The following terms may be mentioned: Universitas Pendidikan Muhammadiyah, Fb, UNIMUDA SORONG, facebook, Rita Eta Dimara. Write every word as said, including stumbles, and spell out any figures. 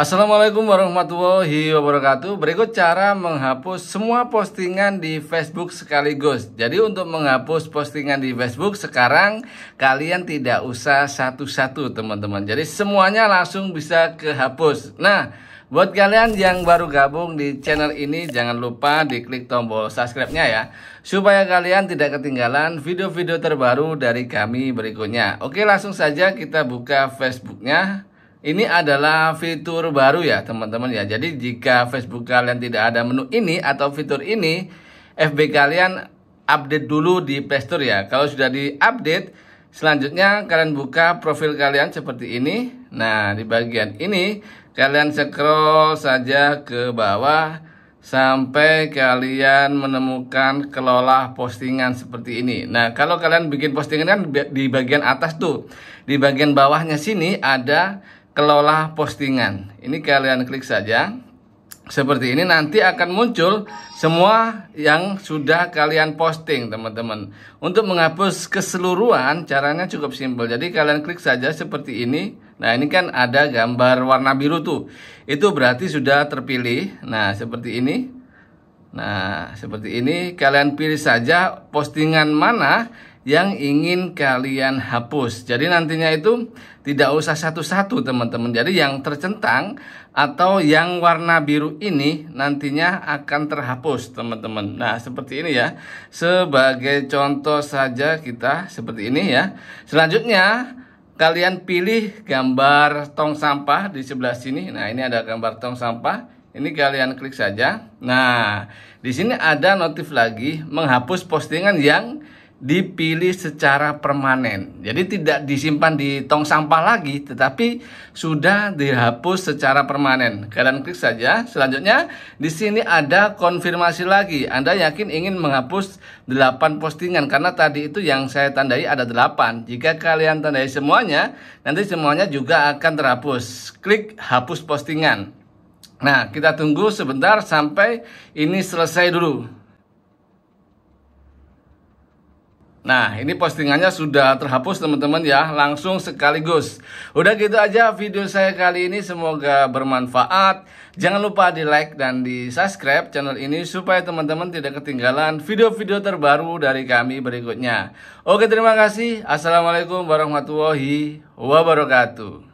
Assalamualaikum warahmatullahi wabarakatuh. Berikut cara menghapus semua postingan di Facebook sekaligus. Jadi untuk menghapus postingan di Facebook sekarang kalian tidak usah satu-satu teman-teman. Jadi semuanya langsung bisa kehapus. Nah, buat kalian yang baru gabung di channel ini, jangan lupa diklik tombol subscribe-nya ya, supaya kalian tidak ketinggalan video-video terbaru dari kami berikutnya. Oke, langsung saja kita buka Facebook-nya. Ini adalah fitur baru ya teman-teman ya. Jadi jika Facebook kalian tidak ada menu ini atau fitur ini, F B kalian update dulu di Play Store ya. Kalau sudah di-update, selanjutnya kalian buka profil kalian seperti ini. Nah, di bagian ini kalian scroll saja ke bawah sampai kalian menemukan kelola postingan seperti ini. Nah, kalau kalian bikin postingan kan di bagian atas tuh, di bagian bawahnya sini ada kelola postingan. Ini kalian klik saja seperti ini, nanti akan muncul semua yang sudah kalian posting teman-teman. Untuk menghapus keseluruhan caranya cukup simpel. Jadi kalian klik saja seperti ini. Nah, ini kan ada gambar warna biru tuh, itu berarti sudah terpilih. Nah, seperti ini. Nah, seperti ini kalian pilih saja postingan mana yang ingin kalian hapus. Jadi nantinya itu tidak usah satu-satu teman-teman. Jadi yang tercentang atau yang warna biru ini nantinya akan terhapus teman-teman. Nah, seperti ini ya. Sebagai contoh saja kita seperti ini ya. Selanjutnya kalian pilih gambar tong sampah di sebelah sini. Nah, ini ada gambar tong sampah. Ini kalian klik saja. Nah, di sini ada notif lagi menghapus postingan yang dipilih secara permanen. Jadi tidak disimpan di tong sampah lagi, tetapi sudah dihapus secara permanen. Kalian klik saja. Selanjutnya di sini ada konfirmasi lagi. Anda yakin ingin menghapus delapan postingan, karena tadi itu yang saya tandai ada delapan. Jika kalian tandai semuanya, nanti semuanya juga akan terhapus. Klik hapus postingan. Nah, kita tunggu sebentar sampai ini selesai dulu. Nah, ini postingannya sudah terhapus teman-teman ya, langsung sekaligus. Udah gitu aja video saya kali ini, semoga bermanfaat. Jangan lupa di like dan di subscribe channel ini, supaya teman-teman tidak ketinggalan video-video terbaru dari kami berikutnya. Oke, terima kasih. Assalamualaikum warahmatullahi wabarakatuh.